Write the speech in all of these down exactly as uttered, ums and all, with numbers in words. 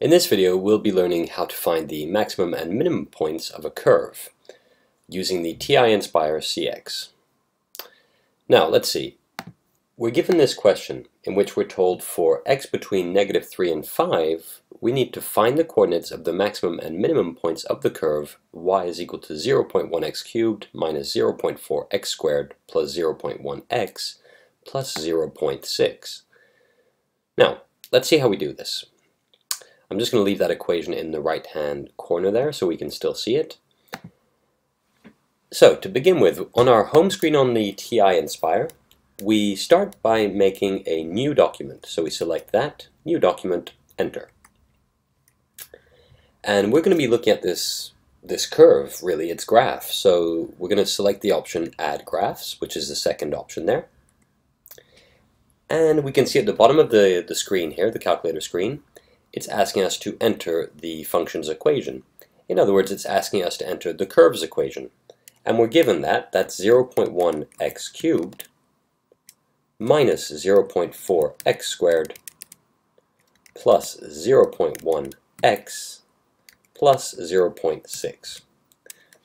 In this video, we'll be learning how to find the maximum and minimum points of a curve using the T I-Nspire C X. Now, let's see. We're given this question in which we're told for x between negative three and five, we need to find the coordinates of the maximum and minimum points of the curve y is equal to zero point one x cubed minus zero point four x squared plus zero point one x plus zero point six. Now, let's see how we do this. I'm just going to leave that equation in the right-hand corner there so we can still see it. So, to begin with, on our home screen on the T I-Nspire, we start by making a new document. So we select that, new document, enter. And we're going to be looking at this, this curve, really, its graph. So we're going to select the option Add Graphs, which is the second option there. And we can see at the bottom of the, the screen here, the calculator screen, it's asking us to enter the function's equation. In other words, it's asking us to enter the curve's equation. And we're given that, that's zero point one x cubed minus zero point four x squared plus zero point one x plus zero point six.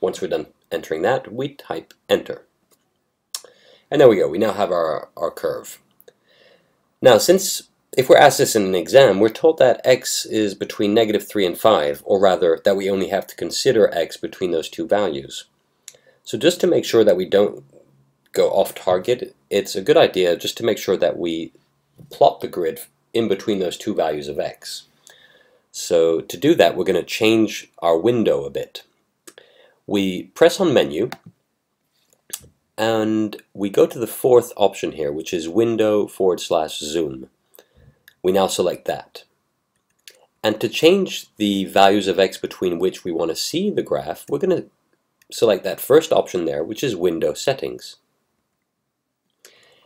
Once we're done entering that, we type enter. And there we go, we now have our, our curve. Now, since if we're asked this in an exam, we're told that x is between negative three and five, or rather, that we only have to consider x between those two values. So just to make sure that we don't go off target, it's a good idea just to make sure that we plot the grid in between those two values of x. So to do that, we're going to change our window a bit. We press on menu, and we go to the fourth option here, which is window forward slash zoom. We now select that. And to change the values of x between which we want to see the graph, we're going to select that first option there, which is Window Settings.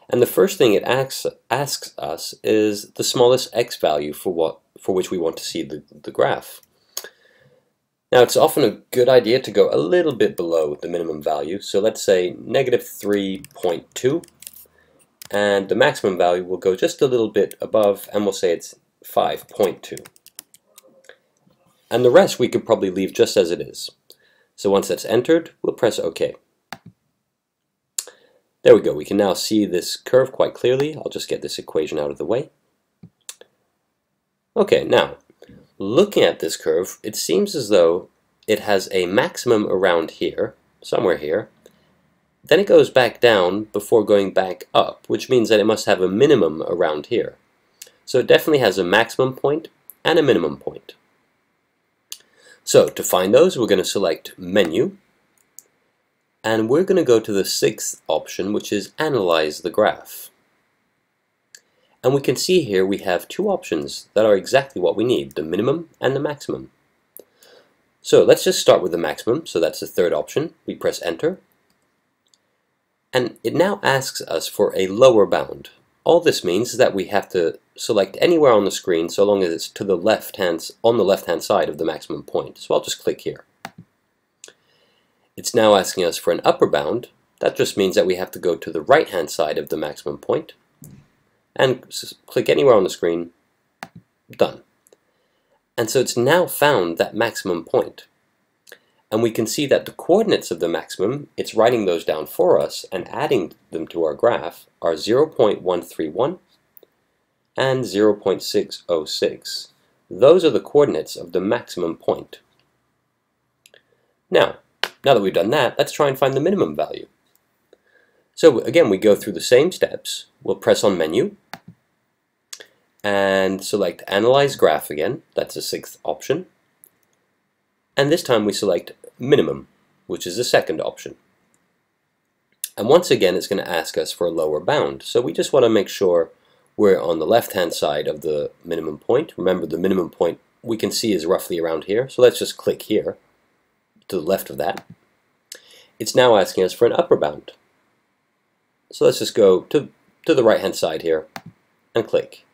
And the first thing it asks, asks us is the smallest x value for, what, for which we want to see the, the graph. Now, it's often a good idea to go a little bit below the minimum value. So let's say negative three point two. And the maximum value will go just a little bit above, and we'll say it's five point two. And the rest we could probably leave just as it is. So once that's entered, we'll press OK. There we go. We can now see this curve quite clearly. I'll just get this equation out of the way. OK, now, looking at this curve, it seems as though it has a maximum around here, somewhere here. Then it goes back down before going back up, which means that it must have a minimum around here. So it definitely has a maximum point and a minimum point. So to find those, we're going to select Menu, and we're going to go to the sixth option, which is Analyze the Graph. And we can see here we have two options that are exactly what we need, the minimum and the maximum. So let's just start with the maximum, so that's the third option. We press Enter. And it now asks us for a lower bound. All this means is that we have to select anywhere on the screen so long as it's to the left hand, on the left-hand side of the maximum point. So I'll just click here. It's now asking us for an upper bound. That just means that we have to go to the right-hand side of the maximum point and click anywhere on the screen. Done. And so it's now found that maximum point. And we can see that the coordinates of the maximum, it's writing those down for us and adding them to our graph, are zero point one three one and zero point six zero six. Those are the coordinates of the maximum point. Now, now that we've done that, let's try and find the minimum value. So again, we go through the same steps. We'll press on Menu and select Analyze Graph again. That's the sixth option. And this time we select minimum, which is the second option. And once again, it's going to ask us for a lower bound. So we just want to make sure we're on the left-hand side of the minimum point. Remember, the minimum point we can see is roughly around here. So let's just click here to the left of that. It's now asking us for an upper bound. So let's just go to, to the right-hand side here and click.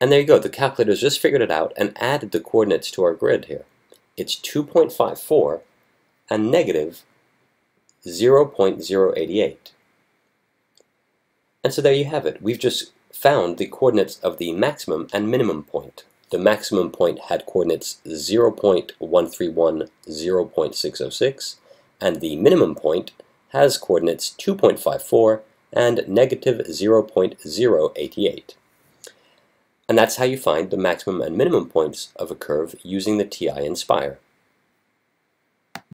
And there you go. The calculator's just figured it out and added the coordinates to our grid here. It's two point five four and negative zero point zero eight eight. And so there you have it. We've just found the coordinates of the maximum and minimum point. The maximum point had coordinates zero point one three one, zero point six zero six, and the minimum point has coordinates two point five four and negative zero point zero eight eight. And that's how you find the maximum and minimum points of a curve using the T I-Nspire.